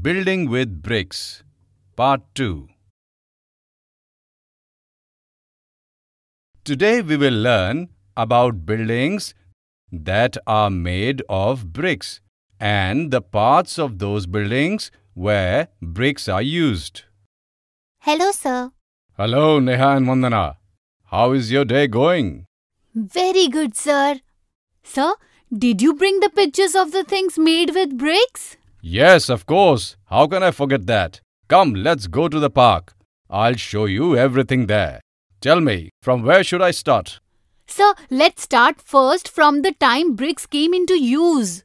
Building with Bricks, Part 2. Today we will learn about buildings that are made of bricks and the parts of those buildings where bricks are used. Hello, sir. Hello, Neha and Vandana. How is your day going? Very good, sir. Sir, did you bring the pictures of the things made with bricks? Yes, of course. How can I forget that? Come, let's go to the park. I'll show you everything there. Tell me, from where should I start? Sir, let's start first from the time bricks came into use.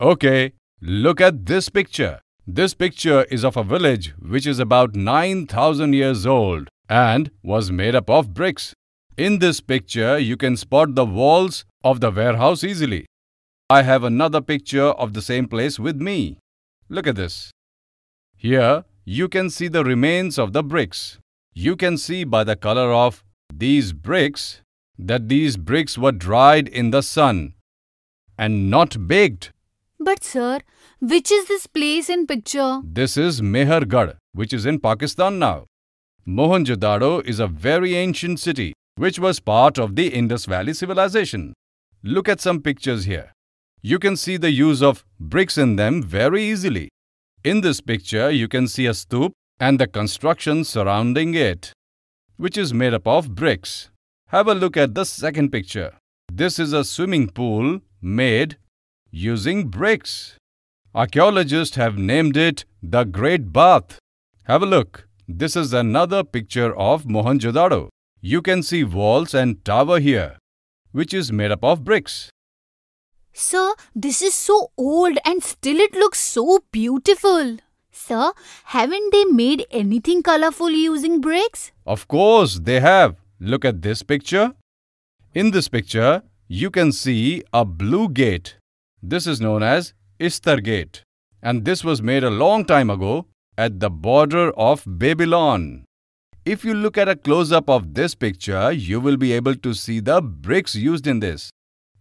Okay, look at this picture. This picture is of a village which is about 9,000 years old and was made up of bricks. In this picture, you can spot the walls of the warehouse easily. I have another picture of the same place with me. Look at this. Here, you can see the remains of the bricks. You can see by the color of these bricks that these bricks were dried in the sun and not baked. But sir, which is this place in picture? This is Mehrgarh, which is in Pakistan now. Mohenjo-daro is a very ancient city which was part of the Indus Valley civilization. Look at some pictures here. You can see the use of bricks in them very easily. In this picture, you can see a stoop and the construction surrounding it, which is made up of bricks. Have a look at the second picture. This is a swimming pool made using bricks. Archaeologists have named it the Great Bath. Have a look. This is another picture of Mohenjo-daro. You can see walls and tower here, which is made up of bricks. Sir, this is so old and still it looks so beautiful. Sir, haven't they made anything colorful using bricks? Of course, they have. Look at this picture. In this picture, you can see a blue gate. This is known as Ishtar Gate, and this was made a long time ago at the border of Babylon. If you look at a close-up of this picture, you will be able to see the bricks used in this.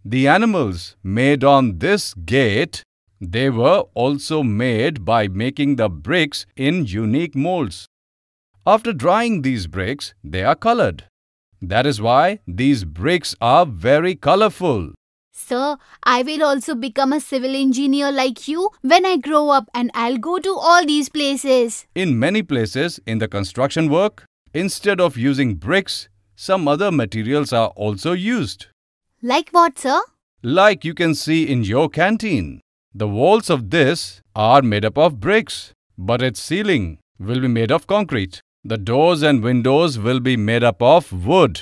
The animals made on this gate, they were also made by making the bricks in unique molds. After drying these bricks, they are colored. That is why these bricks are very colorful. Sir, I will also become a civil engineer like you when I grow up, and I'll go to all these places. In many places in the construction work, instead of using bricks, some other materials are also used. Like what, sir? Like you can see in your canteen. The walls of this are made up of bricks, but its ceiling will be made of concrete. The doors and windows will be made up of wood.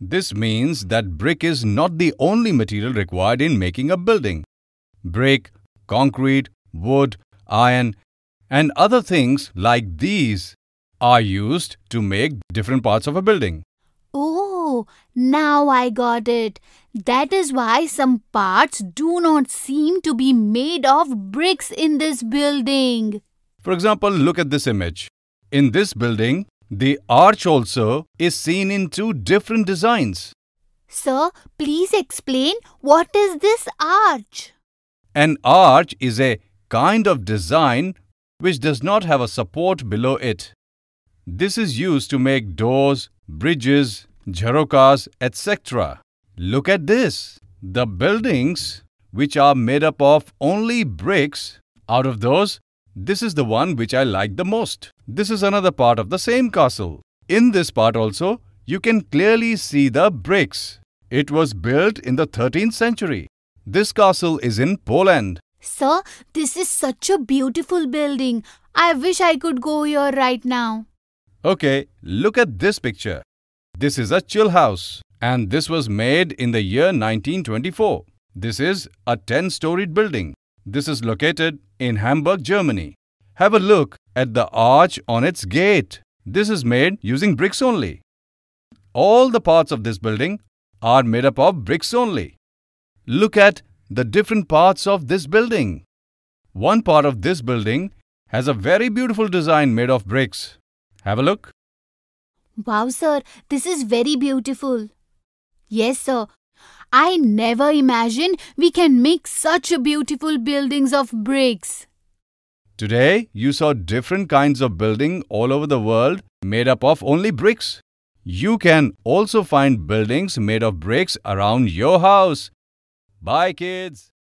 This means that brick is not the only material required in making a building. Brick, concrete, wood, iron, and other things like these are used to make different parts of a building. Oh, now I got it. That is why some parts do not seem to be made of bricks in this building. For example, look at this image. In this building, the arch also is seen in two different designs. Sir, please explain, what is this arch? An arch is a kind of design which does not have a support below it. This is used to make doors, bridges, Jharokas, etc. Look at this. The buildings which are made up of only bricks, out of those, this is the one which I like the most. This is another part of the same castle. In this part also, you can clearly see the bricks. It was built in the 13th century. This castle is in Poland. Sir, this is such a beautiful building. I wish I could go here right now. Okay, look at this picture. This is a Chilehaus, and this was made in the year 1924. This is a 10-storied building. This is located in Hamburg, Germany. Have a look at the arch on its gate. This is made using bricks only. All the parts of this building are made up of bricks only. Look at the different parts of this building. One part of this building has a very beautiful design made of bricks. Have a look. Wow, sir, this is very beautiful. Yes, sir. I never imagined we can make such beautiful buildings of bricks. Today, you saw different kinds of building all over the world made up of only bricks. You can also find buildings made of bricks around your house. Bye, kids!